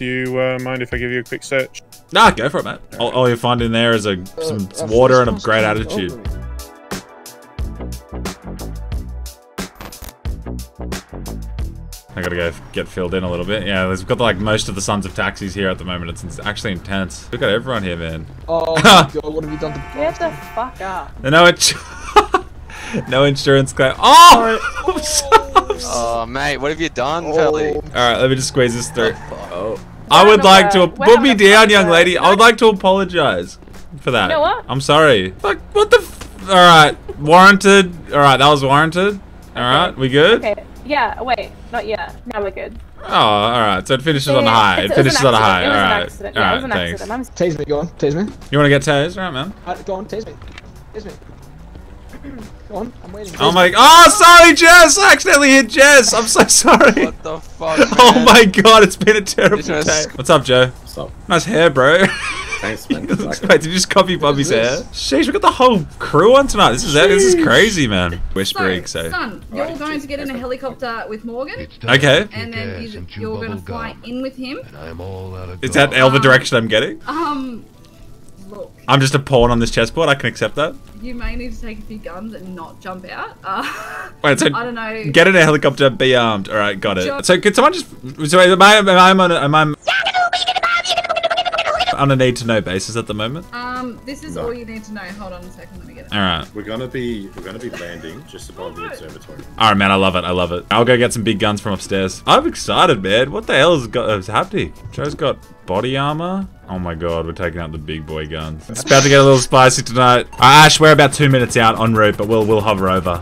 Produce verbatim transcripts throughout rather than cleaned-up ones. Do you uh, mind if I give you a quick search? Nah, go for it, mate. All, all you'll find in there is a, some uh, water and a great attitude. Open. I gotta go get filled in a little bit. Yeah, we've got like most of the sons of taxis here at the moment. It's, it's actually intense. We've got everyone here, man. Oh my God, what have you done to get the fuck up? No, it no insurance claim. Oh! I'm so, I'm so... Oh, mate, what have you done, oh. Peli? All right, let me just squeeze this through. Oh. I would like to put me down, young lady. I would like to apologize for that. You know what? I'm sorry. Fuck. What the? F all right, warranted. All right, that was warranted. All right, we good? Okay. Yeah, wait, not yet. Now we're good. Oh, alright, so it finishes yeah, on a high. It, it finishes on a high, alright. It was an accident, yeah, it was an accident. I'm... Tase me, go on, tase me. You want to get tased? Alright, man. Uh, go on, tase me. Tase me. Go on, I'm waiting. Oh my, oh, sorry, Jess! I accidentally hit Jess! I'm so sorry. What the fuck, man? Oh my God, it's been a terrible day. Just... What's up, Joe? What's up? Nice hair, bro. Thanks, man. Wait, did you just copy Bobby's hair? Sheesh, we got the whole crew on tonight. This is Jeez. This is crazy, man. Whispering, so. so. Son, you're right, going to get in a helicopter with Morgan. Okay. And then you, you're going to fly in with him. Is that Elva um, direction I'm getting? Um, look. I'm just a pawn on this chessboard. I can accept that. You may need to take a few guns and not jump out. Uh, Wait, so I don't know. Get in a helicopter, be armed. All right, got it. Sure. So could someone just? So am I? Am I? Am I? Am I, am I on a need to know basis at the moment? Um, this is no. all you need to know. Hold on a second, let me get it. All right, we're gonna be we're gonna be landing just above oh, the observatory. All right, man, I love it. I love it. I'll go get some big guns from upstairs. I'm excited, man. What the hell is got is happening? Joe's got body armor. Oh my God, we're taking out the big boy guns. It's about to get a little spicy tonight. All right, Ash, we're about two minutes out en route, but we'll we'll hover over.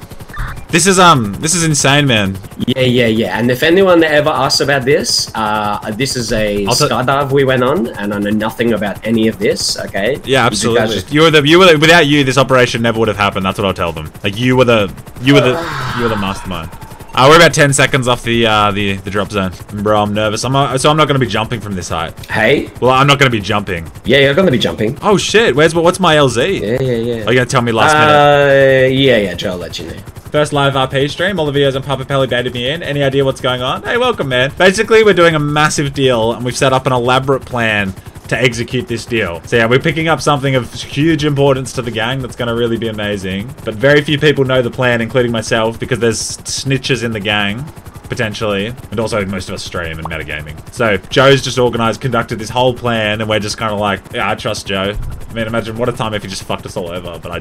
This is um, this is insane, man. Yeah, yeah, yeah. And if anyone ever asks about this, uh, this is a skydive we went on, and I know nothing about any of this. Okay. Yeah, absolutely. You, you were the, you were the, without you, this operation never would have happened. That's what I'll tell them. Like you were the, you were the, you were the mastermind. Uh, we're about ten seconds off the uh, the the drop zone, bro. I'm nervous. I'm uh, so I'm not gonna be jumping from this height. Hey. Well, I'm not gonna be jumping. Yeah, you're gonna be jumping. Oh shit! Where's what's my L Z? Yeah, yeah, yeah. Are you gonna tell me last uh, minute? Uh, yeah, yeah. Joe, I'll let you know. First live R P stream, all the videos on Papa Peli baited me in. Any idea what's going on? Hey, welcome, man. Basically, we're doing a massive deal and we've set up an elaborate plan to execute this deal. So yeah, we're picking up something of huge importance to the gang that's gonna really be amazing. But very few people know the plan, including myself, because there's snitches in the gang, potentially. And also most of us stream and metagaming. So Joe's just organized, conducted this whole plan and we're just kind of like, yeah, I trust Joe. I mean, imagine what a time if he just fucked us all over, but I,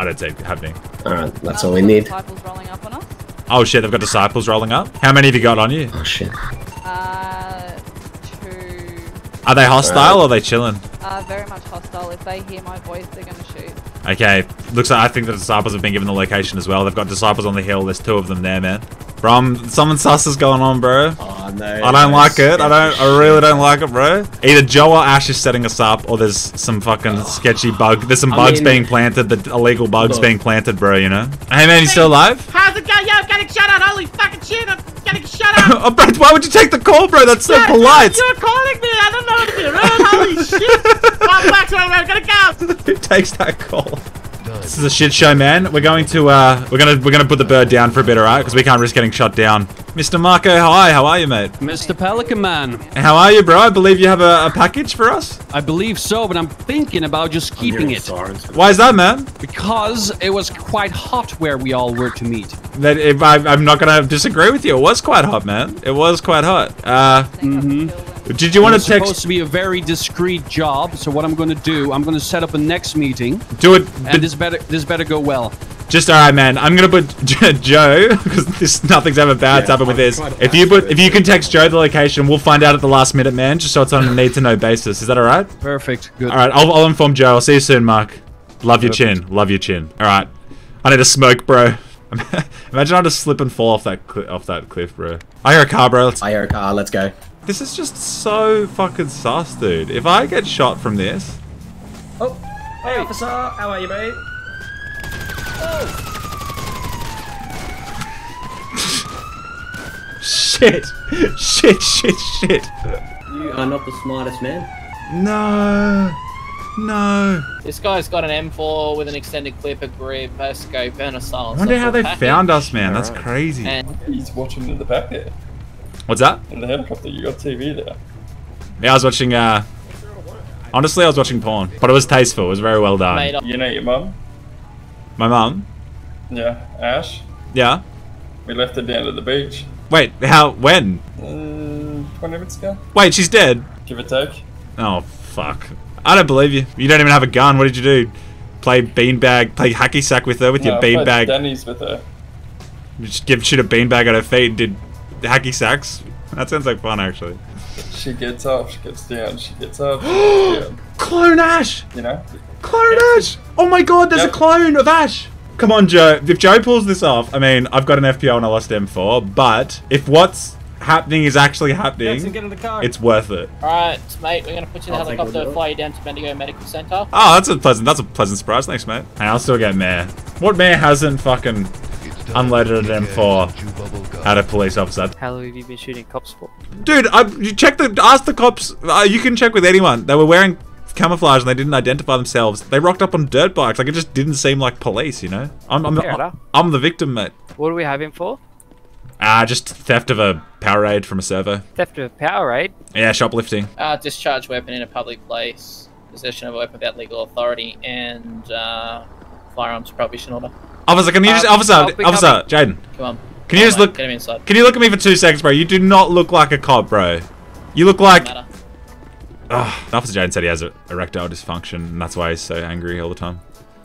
I don't see it happening. All right, that's um, all we need. Disciples rolling up on us. Oh shit, they've got disciples rolling up. How many have you got on you? Oh shit. Uh, two. Are they hostile right. or are they chilling? Uh, very much hostile. If they hear my voice, they're gonna shoot. Okay, looks like I think the disciples have been given the location as well. They've got disciples on the hill. There's two of them there, man. Bro, I'm, something sus is going on, bro. Oh, no, I don't like it. I don't. I really don't like it, bro. Either Joe or Ash is setting us up, or there's some fucking oh. sketchy bug. There's some I bugs mean, being planted. The illegal bugs look. being planted, bro. You know. Hey man, you still alive? How's it going? Yo, I'm getting shut out. Holy fucking shit! I'm getting shut out. Oh, bro, why would you take the call, bro? That's so yeah, polite. You're calling me. I don't know what to do. Holy shit! I'm back, so I'm gonna go. Who takes that call? This is a shit show, man. We're going to uh, we're gonna we're gonna put the bird down for a bit, alright? Because we can't risk getting shot down. Mister Marco, hi. How are you, mate? Mister Pelican Man. How are you, bro? I believe you have a, a package for us. I believe so, but I'm thinking about just keeping it. Why is that, man? Because it was quite hot where we all were to meet. That if I, I'm not gonna disagree with you. It was quite hot, man. It was quite hot. Uh. Mm-hmm. Did you want to text? It's supposed to be a very discreet job, so what I'm going to do, I'm going to set up a next meeting. Do it. And this better, this better go well. Just all right, man. I'm going to put Joe because this nothing's ever bad's yeah, happened with this. If you put, if you can text Joe the location, we'll find out at the last minute, man. Just so it's on a need to know basis. Is that all right? Perfect. Good. All right, I'll, I'll inform Joe. I'll see you soon, Mark. Love Perfect. your chin. Love your chin. All right. I need a smoke, bro. Imagine I'll just slip and fall off that off that cliff, bro. I hear a car, bro. Let's I hear a car. Let's go. This is just so fucking sus, dude. If I get shot from this... Oh, hey officer, how are you, mate? Oh. Shit, shit, shit, shit. You are not the smartest man. No, no. This guy's got an M four with an extended clip, a grip, a scope, and a silencer. I wonder how they package. found us, man. That's right. crazy. And he's watching in the back there. What's that? In the helicopter, you got T V there. Yeah, I was watching, uh... honestly, I was watching porn. But it was tasteful. It was very well done. You know your mum? My mum? Yeah. Ash? Yeah? We left her down at the beach. Wait, how? When? Um, twenty minutes ago. Wait, she's dead? Give or take. Oh, fuck. I don't believe you. You don't even have a gun. What did you do? Play beanbag, play hacky sack with her with no, your beanbag? Danny's with her. You just give shit a beanbag at her feet and did hacky sacks? That sounds like fun, actually. She gets up, she gets down, she gets up, she gets down. Clone Ash! You know? Clone yeah. Ash! Oh my god, there's yep. a clone of Ash! Come on, Joe. If Joe pulls this off, I mean, I've got an F P L and I lost M four, but if what's happening is actually happening, get in the car. It's worth it. Alright, mate, we're gonna put you in the I'll helicopter, fly you down to Bendigo Medical Centre. Oh, that's a pleasant, that's a pleasant surprise. Thanks, mate. And I'll still get Mayor. What Mayor hasn't fucking unloaded an M four at a police officer? How long have you been shooting cops for? Dude, I, you check the, ask the cops, uh, you can check with anyone. They were wearing camouflage and they didn't identify themselves. They rocked up on dirt bikes. Like, it just didn't seem like police, you know? I'm, I'm, I'm, I'm the victim, mate. What do we have him for? Ah, uh, just theft of a Powerade from a servo. Theft of a Powerade? Yeah, shoplifting. Uh, discharge weapon in a public place. Possession of a weapon without legal authority. And, uh, firearms prohibition order. Officer, can you um, just, officer, officer, Jaden. Come on. Can you just look, get him inside. Can you look at me for two seconds, bro? You do not look like a cop, bro. You look like... Ugh. Officer Jaden said he has erectile dysfunction, and that's why he's so angry all the time.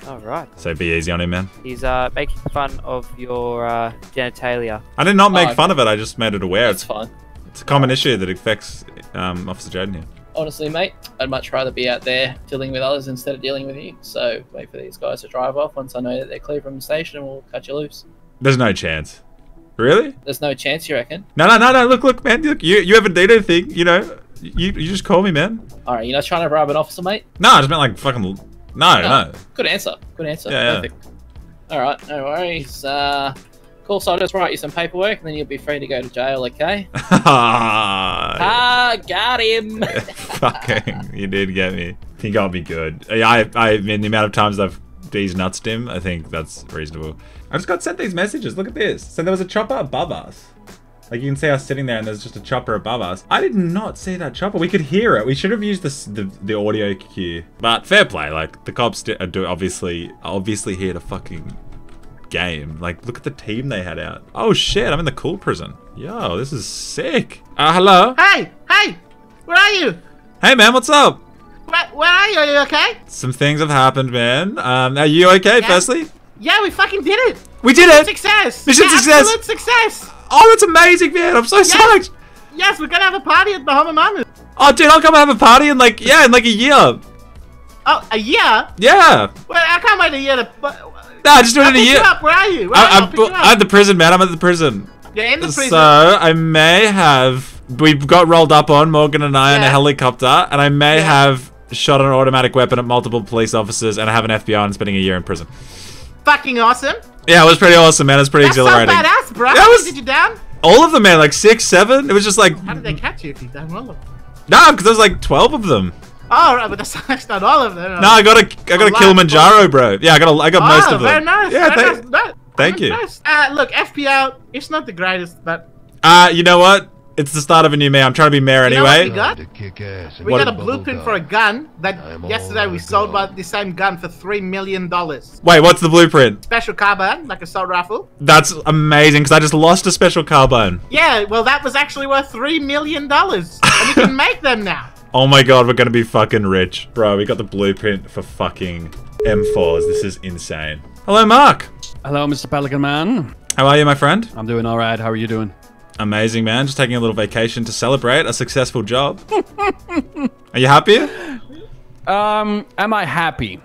All right. So be easy on him, man. He's uh, making fun of your uh, genitalia. I did not make oh, fun okay. of it. I just made it aware. That's it's fine. It's a common issue that affects um, Officer Jaden here. Honestly, mate, I'd much rather be out there dealing with others instead of dealing with you. So wait for these guys to drive off. Once I know that they're clear from the station, we'll cut you loose. There's no chance. Really? There's no chance, you reckon? No, no, no, no. Look, look, man. Look, you, you haven't done anything, you know. You, you just call me, man. Alright, you're not trying to rob an officer, mate? No, I just meant like fucking... No, no. no. Good answer. Good answer. Yeah, perfect. Yeah. Alright, no worries. Uh, cool, so I'll just write you some paperwork and then you'll be free to go to jail, okay? Ah, got him! Fucking, you did get me. I think I'll be good. I, I, I mean, the amount of times I've these nuts him, I think that's reasonable. I just got sent these messages. Look at this. So there was a chopper above us. Like, you can see us sitting there and there's just a chopper above us. I did not see that chopper. We could hear it. We should have used this, the, the audio cue. But fair play. Like, the cops are do obviously, obviously here to fucking game. Like, look at the team they had out. Oh, shit. I'm in the cool prison. Yo, this is sick. Uh, hello? Hey, hey. Where are you? Hey, man. What's up? Where, where are you? Are you okay? Some things have happened, man. Um, are you okay, yeah. firstly? Yeah, we fucking did it. We did Mission it. Success. Mission yeah, success. Absolute success. Oh, that's amazing, man. I'm so yes. psyched. Yes, we're going to have a party at the Bahama Mamas. Oh, dude, I'll come have a party in like, yeah, in like a year. Oh, a year? Yeah. Well, I can't wait a year to... No, just do it in a year. Up. Where are you? Where I, are you? I'm, I'm at the prison, man. I'm at the prison. You're in the prison. So, I may have... We got rolled up on, Morgan and I, yeah. in a helicopter. And I may yeah. have shot an automatic weapon at multiple police officers. And I have an F B I and spending a year in prison. Fucking awesome. Yeah, it was pretty awesome, man. It was pretty That's exhilarating. That's so badass, bro. That was, did you down? All of them, man. Like six, seven. It was just like... How did they catch you if you done all of them? Nah, because there was like twelve of them. Oh, right, but that's not all of them. No, nah, I got a, I got a Kilimanjaro, bro. Yeah, I got a, I got oh, most of them. Oh, very nice. Yeah, very thank, nice. No, thank you. Nice. Uh, look, F P L, it's not the greatest, but... Uh, you know what? It's the start of a new mayor. I'm trying to be mayor you anyway. Know what we got? We what? got a blueprint for a gun that yesterday we sold by the same gun for three million dollars. Wait, what's the blueprint? Special carbine, like a assault rifle. That's amazing, because I just lost a special carbine. Yeah, well, that was actually worth three million dollars. And we can make them now. Oh my god, we're going to be fucking rich. Bro, we got the blueprint for fucking M fours. This is insane. Hello, Mark. Hello, Mister Pelican Man. How are you, my friend? I'm doing all right. How are you doing? Amazing, man. Just taking a little vacation to celebrate a successful job. Are you happy? Um, am I happy?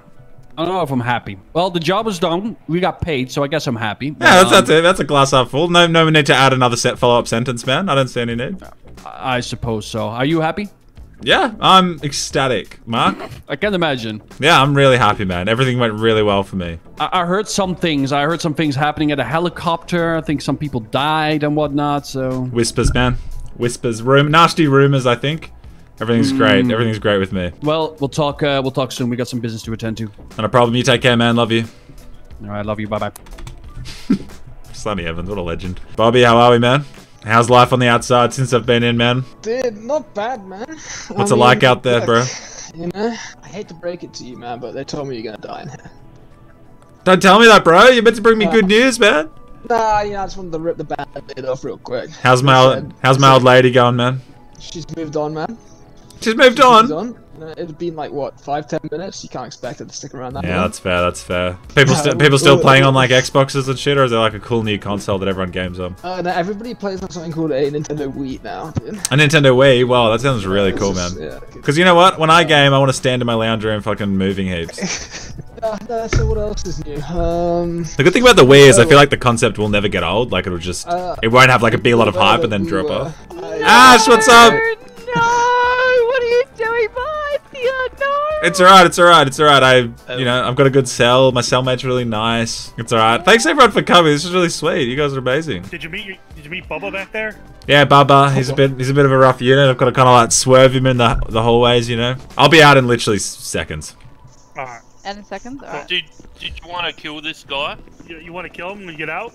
I don't know if I'm happy. Well, the job is done. We got paid, so I guess I'm happy. Yeah, that's, um, that's it. That's a glass half full. No, no need to add another set follow-up sentence, man. I don't see any need. I suppose so. Are you happy? Yeah, I'm ecstatic, Mark. I can imagine. Yeah, I'm really happy, man. Everything went really well for me. I, I heard some things. I heard some things happening at a helicopter. I think some people died and whatnot, so... Whispers, man. Whispers. Room, nasty rumors, I think. Everything's mm. great. Everything's great with me. Well, we'll talk uh, We'll talk soon. We got some business to attend to. Not a problem. You take care, man. Love you. All right, love you. Bye-bye. Sonny Evans, what a legend. Bobby, how are we, man? How's life on the outside since I've been in, man? Dude, not bad, man. What's I mean, it like out there, look, bro? You know, I hate to break it to you, man, but they told me you're gonna die in here. Don't tell me that, bro. You're meant to bring me uh, good news, man. Nah, you know, I just wanted to rip the band-aid off real quick. How's my old, how's my old lady going, man? She's moved on, man. She's moved She's on. Moved on. It'd been like what five ten minutes. You can't expect it to stick around that. Yeah, long. That's fair. That's fair. People, st uh, people still playing on like Xboxes and shit, or is there like a cool new console that everyone games on? Uh, no, everybody plays on something called a Nintendo Wii now. Dude. A Nintendo Wii. Wow, that sounds really yeah, cool, just, man. Because yeah, you know what? When I game, I want to stand in my lounge room, fucking moving heaps. yeah, no, so what else is new? Um, the good thing about the Wii is I feel like the concept will never get old. Like it'll just, uh, it won't have like a be a lot of hype and then we drop were. off. Uh, yeah. Ash, what's up? No! It's alright, it's alright, it's alright. I, you know, I've got a good cell. My cellmate's really nice. It's alright. Thanks everyone for coming. This is really sweet. You guys are amazing. Did you meet your, Did you meet Bubba back there? Yeah, Bubba. He's a bit He's a bit of a rough unit. I've got to kind of like swerve him in the the hallways, you know. I'll be out in literally seconds. Alright. And in seconds. Alright. Did Did you want to kill this guy? You, you want to kill him when you get out?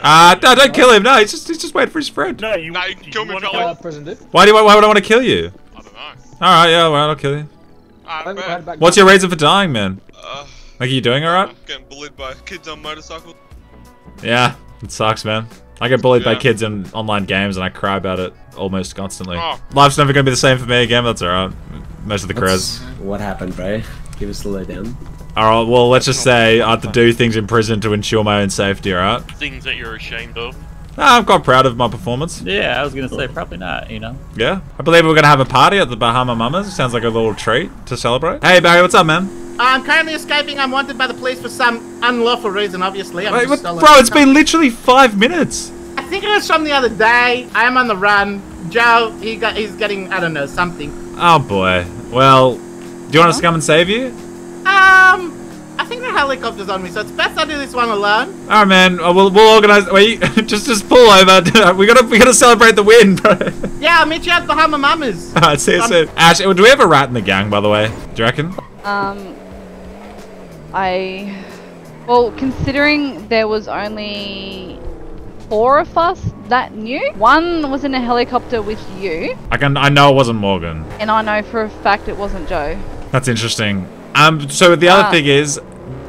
Ah, uh, no, don't kill him. No, he's just he's just waiting for his friend. No, you, no, you, you kill me, fellas. Why do you, Why would I want to kill you? I don't know. Alright, yeah, well, I'll kill you. Right, what's your reason for dying, man? Uh, like, are you doing alright? I'm getting bullied by kids on motorcycles. Yeah, it sucks, man. I get bullied yeah. by kids in online games and I cry about it almost constantly. Oh. Life's never gonna be the same for me again, but that's alright. Most of the cres. What happened, bro? Give us the lowdown. Alright, well, let's just say I have to do things in prison to ensure my own safety, alright? Things that you're ashamed of. Nah, I'm quite proud of my performance. Yeah, I was gonna say, probably not, you know? Yeah. I believe we're gonna have a party at the Bahama Mamas. Sounds like a little treat to celebrate. Hey, Barry, what's up, man? Uh, I'm currently escaping. I'm wanted by the police for some unlawful reason, obviously. I'm Wait, just what, bro, it's been literally five minutes. I think it was from the other day. I am on the run. Joe, he got, he's getting, I don't know, something. Oh, boy. Well, do you want us to come and save you? Um... I think the helicopter's on me, so it's best I do this one alone. Alright, man. We'll, we'll organize. Wait, just just pull over. we gotta we gotta celebrate the win, bro. Yeah, I'll meet you at Bahama Mamas. Alright, see you um, soon. Ash, do we have a rat in the gang, by the way? Do you reckon? Um, I, well, considering there was only four of us that knew, one was in a helicopter with you. I can. I know it wasn't Morgan. And I know for a fact it wasn't Joe. That's interesting. Um, so the other ah. thing is,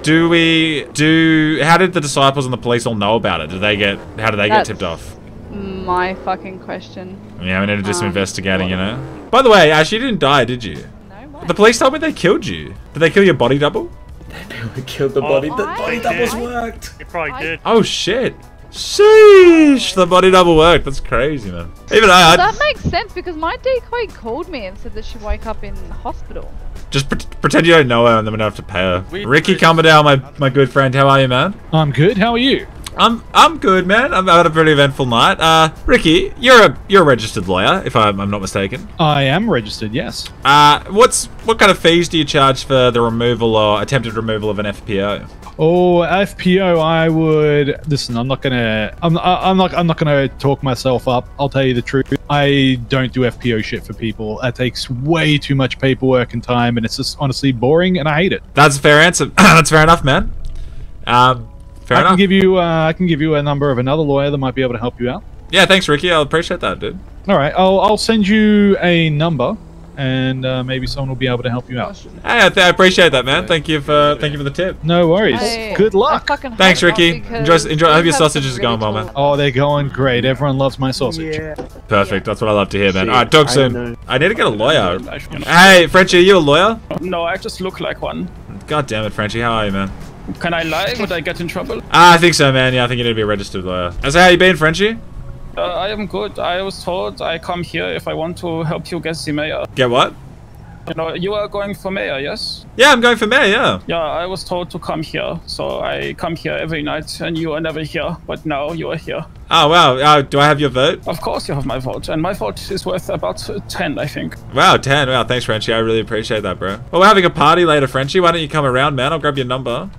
do we, do, how did the disciples and the police all know about it? Did they get, how did they That's get tipped off? My fucking question. Yeah, we need to do some um, investigating, you know? By the way, Ash, you didn't die, did you? No, why? The police told me they killed you. Did they kill your body double? They never killed the oh, body, the body doubles I, worked. It probably I, did. Oh shit. Sheesh, the body double worked. That's crazy, man. Even I- That I'd... makes sense because my decoy called me and said that she woke up in hospital. Just pre pretend you don't know her and then we don't have to pay her. We Ricky Cumberdown, my, my good friend. How are you, man? I'm good. How are you? I'm I'm good, man. I've had a pretty eventful night. Uh, Ricky, you're a you're a registered lawyer, if I'm, I'm not mistaken. I am registered, yes. Uh, what's what kind of fees do you charge for the removal or attempted removal of an F P O? Oh, F P O, I would listen. I'm not gonna. I'm I'm not I'm not gonna talk myself up. I'll tell you the truth. I don't do F P O shit for people. That takes way too much paperwork and time, and it's just honestly boring, and I hate it. That's a fair answer. That's fair enough, man. Um. Fair I enough. can give you. Uh, I can give you a number of another lawyer that might be able to help you out. Yeah, thanks, Ricky. I'll appreciate that, dude. All right, I'll I'll send you a number, and uh, maybe someone will be able to help you out. Hey, I, th I appreciate that, man. Thank you for uh, thank you for the tip. No worries. Hey, good luck. Thanks, Ricky. Enjoy. Enjoy. I hope your sausage is going well, man. Oh, they're going great. Everyone loves my sausage. Yeah. Perfect. That's what I love to hear, man. All right, talk soon. I, I need to get a lawyer. Hey, Frenchie, are you a lawyer? No, I just look like one. God damn it, Frenchie. How are you, man? Can I lie? Would I get in trouble? Ah, I think so, man. Yeah, I think you need to be a registered lawyer. So how you been, Frenchie? Uh, I am good. I was told I come here if I want to help you get the mayor. Get what? You know, you are going for mayor, yes? Yeah, I'm going for mayor, yeah. Yeah, I was told to come here. So I come here every night and you are never here. But now you are here. Oh, wow. Uh, do I have your vote? Of course you have my vote. And my vote is worth about ten, I think. Wow, ten. Wow, thanks, Frenchie. I really appreciate that, bro. Well, we're having a party later, Frenchie. Why don't you come around, man? I'll grab your number.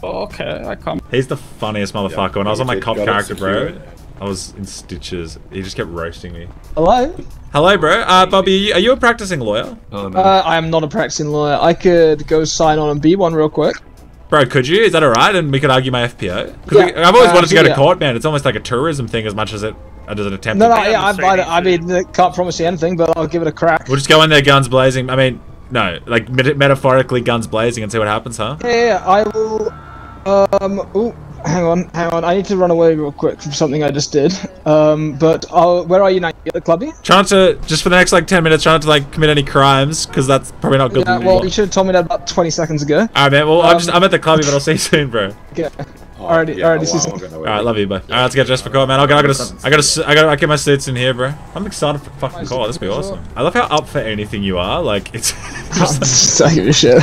Oh, okay, I come. He's the funniest motherfucker. When yeah, I was on my cop character, bro, I was in stitches. He just kept roasting me. Hello? Hello, bro. Uh, Bobby, are you, are you a practicing lawyer? Oh, no. Uh, I am not a practicing lawyer. I could go sign on and be one real quick. Bro, could you? Is that alright? And we could argue my F P O? Yeah, we, I've always uh, wanted to go yeah. to court, man. It's almost like a tourism thing as much as it I did an attempt. No, no, yeah, I, I, I mean, I can't promise you anything, but I'll give it a crack. We'll just go in there, guns blazing. I mean, no, like met metaphorically, guns blazing, and see what happens, huh? Yeah, yeah, I will. Um, ooh, hang on, hang on. I need to run away real quick from something I just did. Um, but I'll, where are you now? You at the club? Trying to just for the next like ten minutes, trying to like commit any crimes, because that's probably not good. Yeah, well, you should have told me that about twenty seconds ago. All right, man. Well, um, I'm just I'm at the club, but I'll see you soon, bro. Okay. Oh, already, yeah, already. Oh, wow, all right, love you, bud. Yeah. All right, let's get dressed for court, man. I got, I got, I got, I got, I get my suits in here, bro. I'm excited for fucking court. This will be awesome. I love how up for anything you are. Like it's. Just like... I give a shit.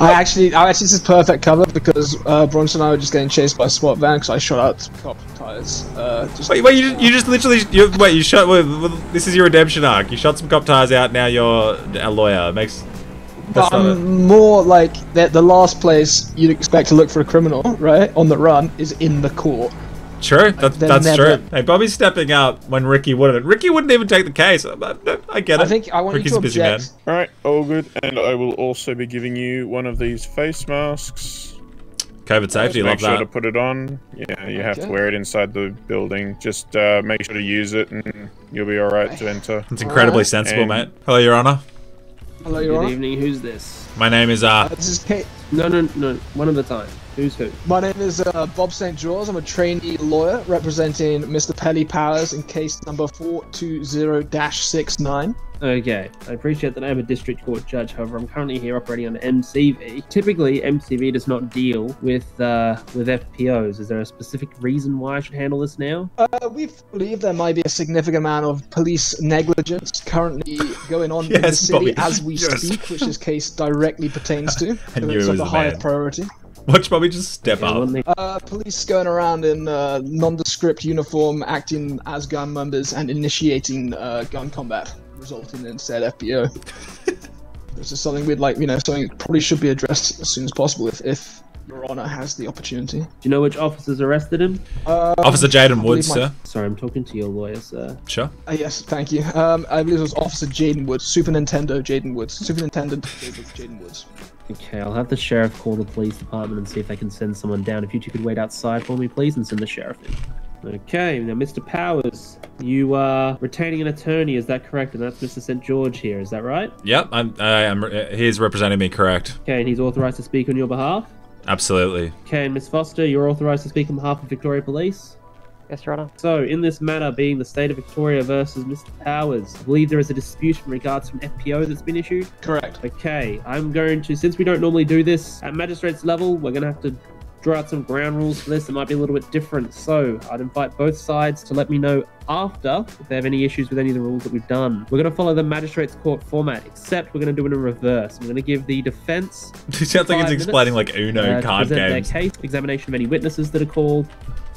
I actually, I actually, this is perfect cover because uh, Bronson and I were just getting chased by a SWAT van because I shot out cop tires. Uh, just wait, wait, you, you just literally, you, wait, you shot. Wait, this is your redemption arc. You shot some cop tires out. Now you're a lawyer. It makes. But I'm more like that. The last place you'd expect to look for a criminal, right, on the run is in the court. True, like, that, that's never... true. Hey, Bobby's stepping up when Ricky wouldn't. Ricky wouldn't even take the case. I, I, I get it. I think I want Ricky's you to object. Busy man. All right, all good. And I will also be giving you one of these face masks. COVID safety, love that. Make sure to put it on. Yeah, you have okay. to wear it inside the building. Just uh, make sure to use it, and you'll be all right to enter. It's incredibly right. sensible, and... mate. Hello, Your Honor. Hello, Your Good Honor. Evening, who's this? My name is, uh... uh... This is Kate. No, no, no, one at a time. Who's who? My name is, uh, Bob Saint George. I'm a trainee lawyer representing Mister Peli Powers in case number four two zero dash six nine. Okay, I appreciate that I am a district court judge, however, I'm currently here operating on M C V. Typically, M C V does not deal with, uh, with F P Os. Is there a specific reason why I should handle this now? Uh, we believe there might be a significant amount of police negligence currently going on yes, in the city Bobby. as we yes. speak, which this case directly pertains to. I knew it was the highest priority. Watch Bobby just step up. Uh, police going around in uh, nondescript uniform, acting as gun members and initiating uh, gun combat, resulting in said F B O. This is something we'd like, you know, something that probably should be addressed as soon as possible if, if Your Honor has the opportunity. Do you know which officers arrested him? Um, Officer Jaden Woods, my... sir. Sorry, I'm talking to your lawyer, sir. Sure. Uh, yes, thank you. Um, I believe it was Officer Jaden Woods, Super Nintendo Jaden Woods, Superintendent Jaden Woods. Okay, I'll have the sheriff call the police department and see if they can send someone down. If you two could wait outside for me, please, and send the sheriff in. Okay, now, Mister Powers, you are retaining an attorney, is that correct? And that's Mister Saint George here, is that right? Yep, I'm, I am, he's representing me, correct. Okay, and he's authorised to speak on your behalf? Absolutely. Okay, and Miss Foster, you're authorised to speak on behalf of Victoria Police? Yes, Your Honor. So, in this matter, being the state of Victoria versus Mister Powers, I believe there is a dispute in regards to an F P O that's been issued? Correct. Okay, I'm going to, since we don't normally do this at magistrate's level, we're going to have to draw out some ground rules for this that might be a little bit different. So, I'd invite both sides to let me know after if they have any issues with any of the rules that we've done. We're going to follow the magistrate's court format, except we're going to do it in reverse. We're going to give the defense... It sounds like it's explaining like Uno uh, card games. Their case, examination of any witnesses that are called...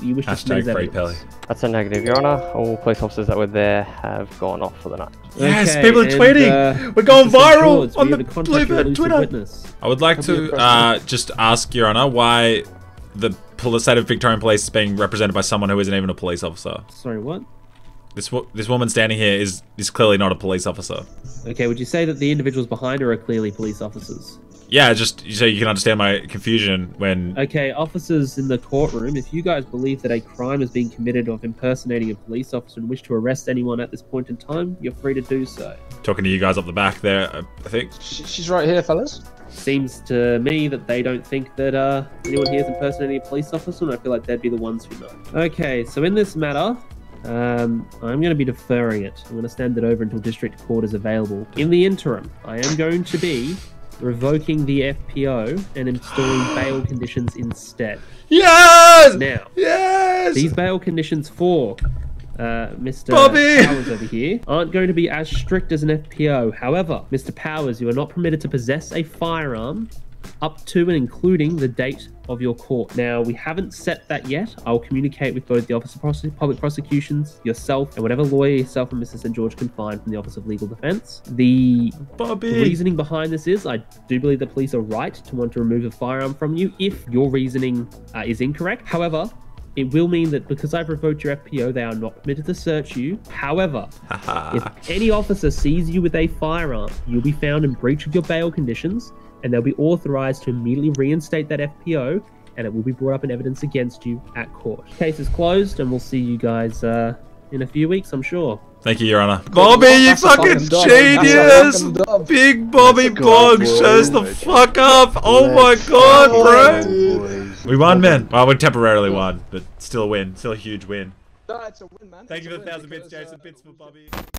You wish Hashtag to free Peli. That's a negative, Your Honor. All police officers that were there have gone off for the night. Yes, okay, people are and, tweeting. Uh, We're going viral on the Bluebird Twitter. Witness. I would like Have to uh, just ask, Your Honor, why the state of Victorian police is being represented by someone who isn't even a police officer. Sorry, what? This this woman standing here is is clearly not a police officer. Okay, would you say that the individuals behind her are clearly police officers? Yeah, just so you can understand my confusion when... Okay, officers in the courtroom, if you guys believe that a crime is being committed of impersonating a police officer and wish to arrest anyone at this point in time, you're free to do so. Talking to you guys up the back there, I think. She's right here, fellas. Seems to me that they don't think that uh, anyone here is impersonating a police officer, and I feel like they'd be the ones who know. Okay, so in this matter... Um, I'm going to be deferring it. I'm going to stand it over until district court is available. In the interim, I am going to be revoking the F P O and installing bail conditions instead. Yes! Now, yes! These bail conditions for uh, Mister Bobby. Powers over here aren't going to be as strict as an F P O. However, Mister Powers, you are not permitted to possess a firearm up to and including the date of your court. Now, we haven't set that yet. I'll communicate with both the Office of Prose Public Prosecutions, yourself, and whatever lawyer yourself and Missus Saint George can find from the Office of Legal Defense. The Bobby. reasoning behind this is, I do believe the police are right to want to remove a firearm from you if your reasoning uh, is incorrect. However, it will mean that because I've revoked your F P O, they are not permitted to search you. However, if any officer sees you with a firearm, you'll be found in breach of your bail conditions, and they'll be authorized to immediately reinstate that F P O, and it will be brought up in evidence against you at court. Case is closed, and we'll see you guys uh, in a few weeks, I'm sure. Thank you, Your Honor. Bobby, you fucking genius! Big Bobby Bog shows the fuck up! Oh my god, bro! We won, man. Well, we temporarily won, but still a win. Still a huge win. No, it's a win, man. Thank you for the thousand bits, Jason. Bits for Bobby.